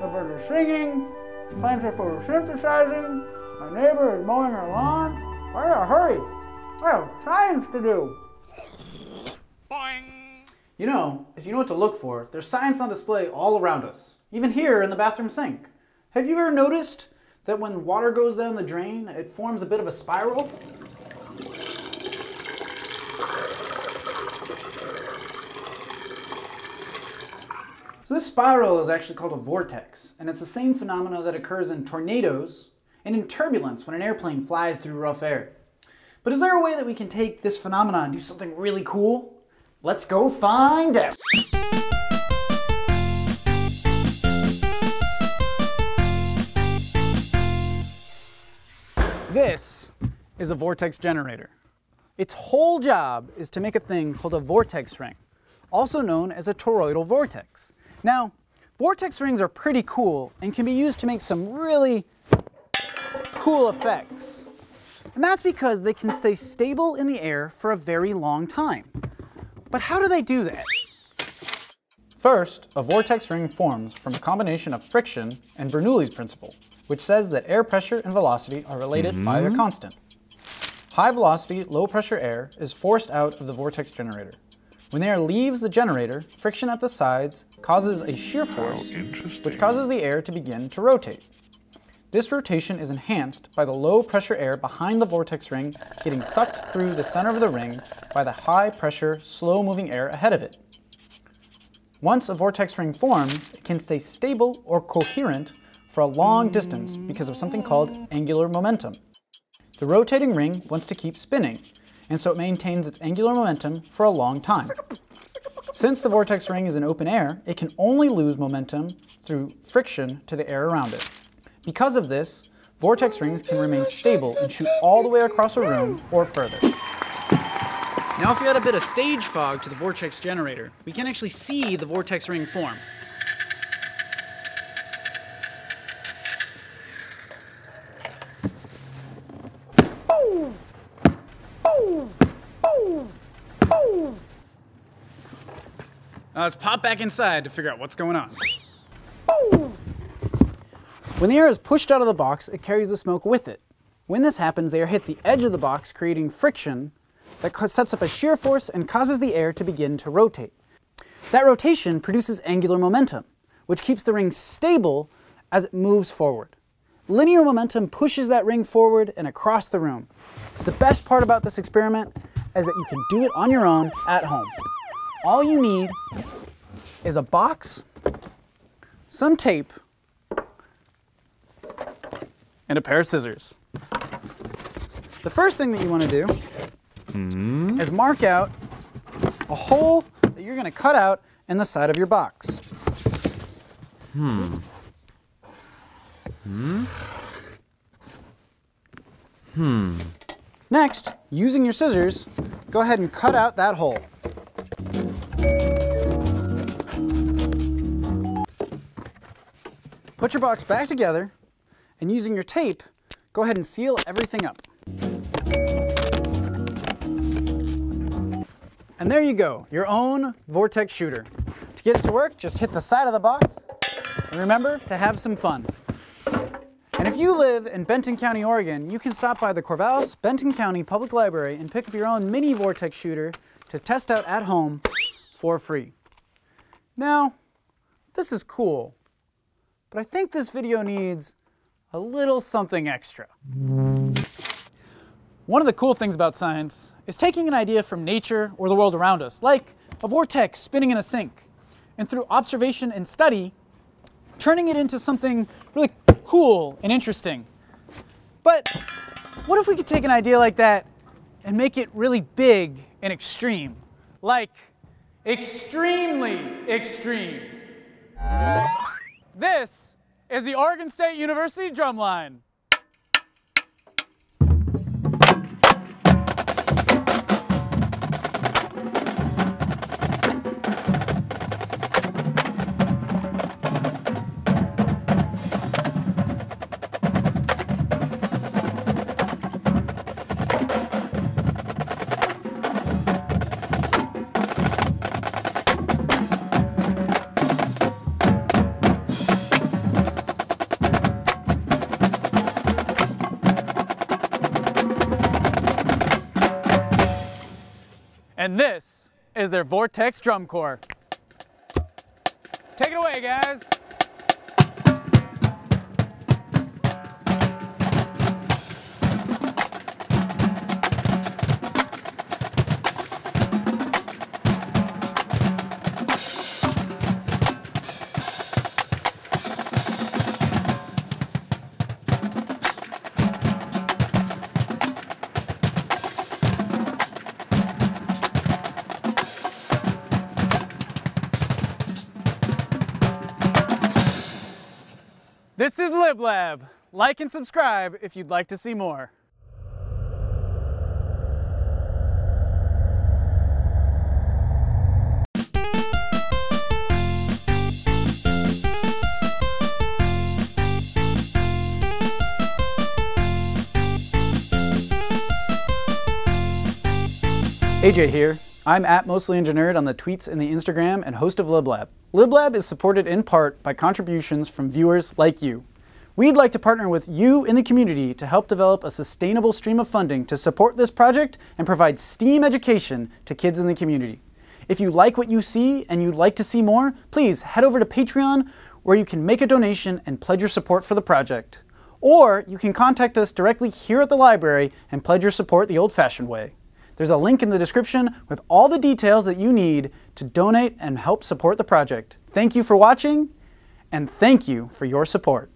the bird is singing, the plants are full of synthesizing, my neighbor is mowing her lawn. What a hurry! I have science to do! Boing! You know, if you know what to look for, there's science on display all around us, even here in the bathroom sink. Have you ever noticed that when water goes down the drain, it forms a bit of a spiral? So this spiral is actually called a vortex, and it's the same phenomena that occurs in tornadoes and in turbulence when an airplane flies through rough air. But is there a way that we can take this phenomenon and do something really cool? Let's go find out! This is a vortex generator. Its whole job is to make a thing called a vortex ring, also known as a toroidal vortex. Now, vortex rings are pretty cool and can be used to make some really cool effects. And that's because they can stay stable in the air for a very long time. But how do they do that? First, a vortex ring forms from a combination of friction and Bernoulli's principle, which says that air pressure and velocity are related by a constant. High velocity, low pressure air is forced out of the vortex generator. When air leaves the generator, friction at the sides causes a shear force, which causes the air to begin to rotate. This rotation is enhanced by the low pressure air behind the vortex ring getting sucked through the center of the ring by the high pressure, slow moving air ahead of it. Once a vortex ring forms, it can stay stable or coherent for a long distance because of something called angular momentum. The rotating ring wants to keep spinning, and so it maintains its angular momentum for a long time. Since the vortex ring is in open air, it can only lose momentum through friction to the air around it. Because of this, vortex rings can remain stable and shoot all the way across a room or further. Now if you add a bit of stage fog to the vortex generator, we can actually see the vortex ring form. Boom! Boom! Boom! Boom! Let's pop back inside to figure out what's going on. Boom! When the air is pushed out of the box, it carries the smoke with it. When this happens, the air hits the edge of the box, creating friction that sets up a shear force and causes the air to begin to rotate. That rotation produces angular momentum, which keeps the ring stable as it moves forward. Linear momentum pushes that ring forward and across the room. The best part about this experiment is that you can do it on your own at home. All you need is a box, some tape, and a pair of scissors. The first thing that you want to do is mark out a hole that you're going to cut out in the side of your box. Next, using your scissors, go ahead and cut out that hole. Put your box back together, and using your tape, go ahead and seal everything up. And there you go, your own vortex shooter. To get it to work, just hit the side of the box, and remember to have some fun. And if you live in Benton County, Oregon, you can stop by the Corvallis-Benton County Public Library and pick up your own mini vortex shooter to test out at home for free. Now, this is cool, but I think this video needs a little something extra. One of the cool things about science is taking an idea from nature or the world around us, like a vortex spinning in a sink, and through observation and study, turning it into something really cool and interesting. But what if we could take an idea like that and make it really big and extreme? Like, extremely extreme. This is the Oregon State University Drum Line. And this is their Vortex Drum Corps. Take it away, guys. This is LibLab. Like and subscribe if you'd like to see more. AJ here. I'm at MostlyEngineered on the tweets and the Instagram and host of LibLab. LibLab is supported in part by contributions from viewers like you. We'd like to partner with you in the community to help develop a sustainable stream of funding to support this project and provide STEAM education to kids in the community. If you like what you see and you'd like to see more, please head over to Patreon where you can make a donation and pledge your support for the project. Or you can contact us directly here at the library and pledge your support the old-fashioned way. There's a link in the description with all the details that you need to donate and help support the project. Thank you for watching, and thank you for your support.